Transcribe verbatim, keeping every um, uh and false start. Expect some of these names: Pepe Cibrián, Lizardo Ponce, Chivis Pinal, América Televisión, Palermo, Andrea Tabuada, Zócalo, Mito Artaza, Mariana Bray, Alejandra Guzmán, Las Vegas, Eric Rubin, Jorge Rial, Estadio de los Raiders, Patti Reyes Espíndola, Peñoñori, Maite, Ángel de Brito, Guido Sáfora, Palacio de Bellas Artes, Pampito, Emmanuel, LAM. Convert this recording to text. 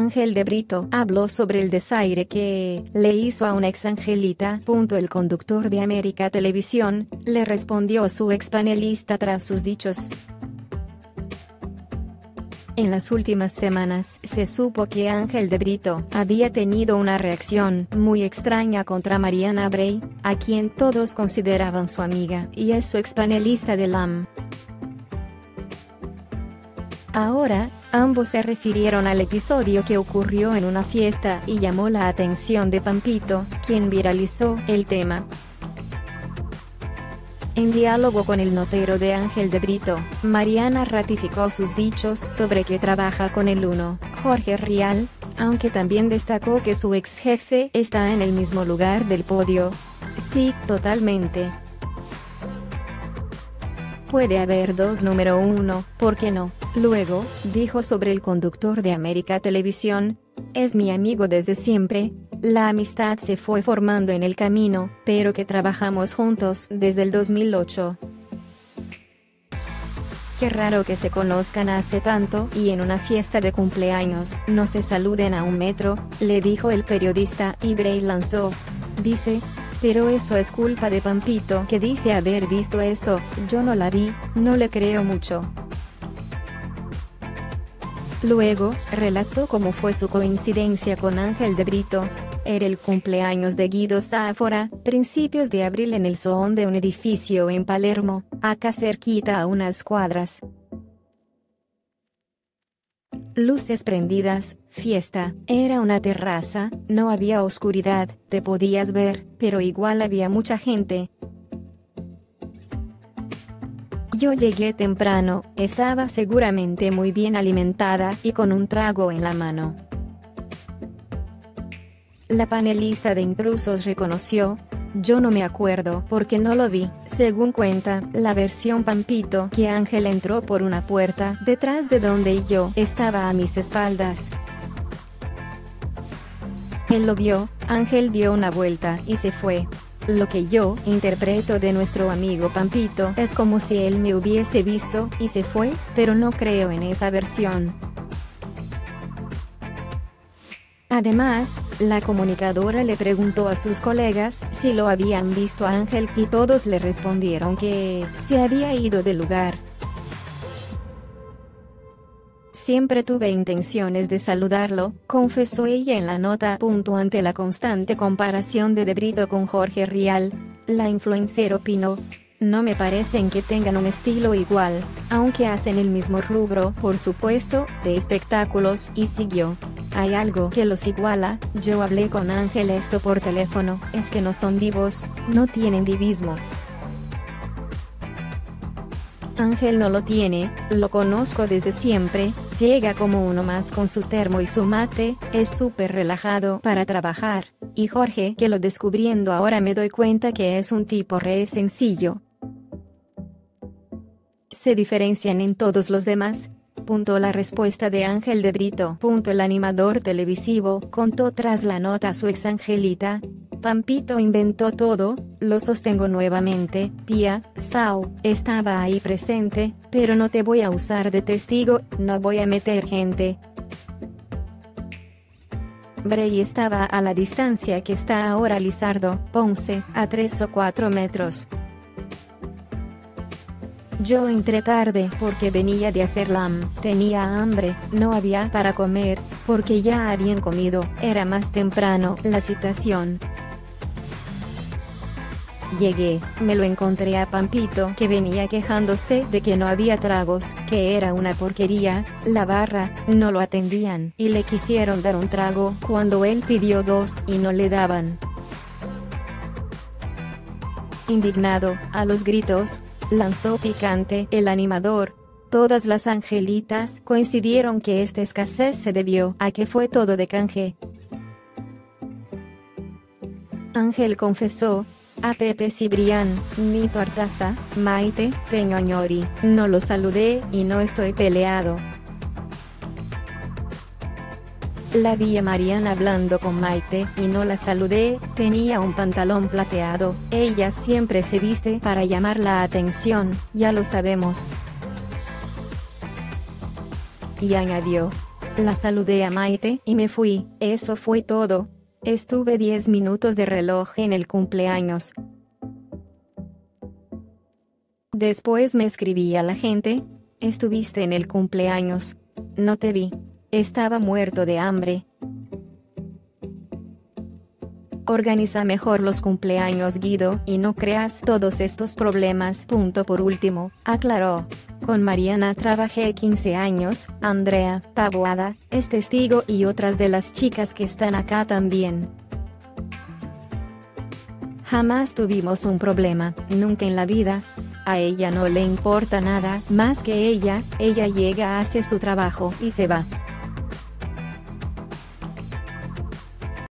Ángel de Brito habló sobre el desaire que le hizo a una exangelita. El conductor de América Televisión le respondió su expanelista tras sus dichos. En las últimas semanas se supo que Ángel de Brito había tenido una reacción muy extraña contra Mariana Bray, a quien todos consideraban su amiga y es su expanelista de L A M. Ahora, ambos se refirieron al episodio que ocurrió en una fiesta y llamó la atención de Pampito, quien viralizó el tema. En diálogo con el notero de Ángel de Brito, Mariana ratificó sus dichos sobre que trabaja con el uno, Jorge Rial, aunque también destacó que su ex jefe está en el mismo lugar del podio. Sí, totalmente. Puede haber dos número uno, ¿por qué no? Luego, dijo sobre el conductor de América Televisión, es mi amigo desde siempre, la amistad se fue formando en el camino, pero que trabajamos juntos desde el dos mil ocho. Qué raro que se conozcan hace tanto y en una fiesta de cumpleaños no se saluden a un metro, le dijo el periodista y Bray lanzó, ¿viste? Pero eso es culpa de Pampito que dice haber visto eso, yo no la vi, no le creo mucho. Luego, relató cómo fue su coincidencia con Ángel de Brito. Era el cumpleaños de Guido Sáfora, principios de abril en el sohón de un edificio en Palermo, acá cerquita a unas cuadras. Luces prendidas, fiesta, era una terraza, no había oscuridad, te podías ver, pero igual había mucha gente. Yo llegué temprano, estaba seguramente muy bien alimentada y con un trago en la mano. La panelista de intrusos reconoció, yo no me acuerdo porque no lo vi, según cuenta la versión Pampito que Ángel entró por una puerta detrás de donde yo estaba a mis espaldas. Él lo vio, Ángel dio una vuelta y se fue. Lo que yo interpreto de nuestro amigo Pampito es como si él me hubiese visto y se fue, pero no creo en esa versión. Además, la comunicadora le preguntó a sus colegas si lo habían visto a Ángel y todos le respondieron que se había ido del lugar. Siempre tuve intenciones de saludarlo, confesó ella en la nota. Ante la constante comparación de De Brito con Jorge Rial, la influencer opinó, no me parecen que tengan un estilo igual, aunque hacen el mismo rubro, por supuesto, de espectáculos, y siguió. Hay algo que los iguala, yo hablé con Ángel esto por teléfono, es que no son divos, no tienen divismo. Ángel no lo tiene, lo conozco desde siempre, llega como uno más con su termo y su mate, es súper relajado para trabajar, y Jorge, que lo descubriendo ahora me doy cuenta que es un tipo re sencillo. Se diferencian en todos los demás. La respuesta de Ángel de Brito. El animador televisivo contó tras la nota a su exangelita, Pampito inventó todo, lo sostengo nuevamente, Pia, Sao, estaba ahí presente, pero no te voy a usar de testigo, no voy a meter gente. Bray estaba a la distancia que está ahora Lizardo, Ponce, a tres o cuatro metros. Yo entré tarde porque venía de hacer L A M, tenía hambre, no había para comer, porque ya habían comido, era más temprano la citación. Llegué, me lo encontré a Pampito que venía quejándose de que no había tragos, que era una porquería, la barra, no lo atendían, y le quisieron dar un trago cuando él pidió dos y no le daban. Indignado, a los gritos, lanzó picante el animador. Todas las angelitas coincidieron que esta escasez se debió a que fue todo de canje. Ángel confesó a Pepe Cibrián, Mito Artaza, Maite, Peñoñori, no lo saludé y no estoy peleado. La vi a Mariana hablando con Maite y no la saludé, tenía un pantalón plateado, ella siempre se viste para llamar la atención, ya lo sabemos. Y añadió, La saludé a Maite y me fui, eso fue todo. Estuve diez minutos de reloj en el cumpleaños. Después me escribí a la gente, estuviste en el cumpleaños, no te vi, estaba muerto de hambre. Organiza mejor los cumpleaños, Guido, y no creas todos estos problemas. Punto. Por último, aclaró. Con Mariana trabajé quince años, Andrea Tabuada es testigo y otras de las chicas que están acá también. Jamás tuvimos un problema, nunca en la vida. A ella no le importa nada más que ella, ella llega, hace su trabajo y se va.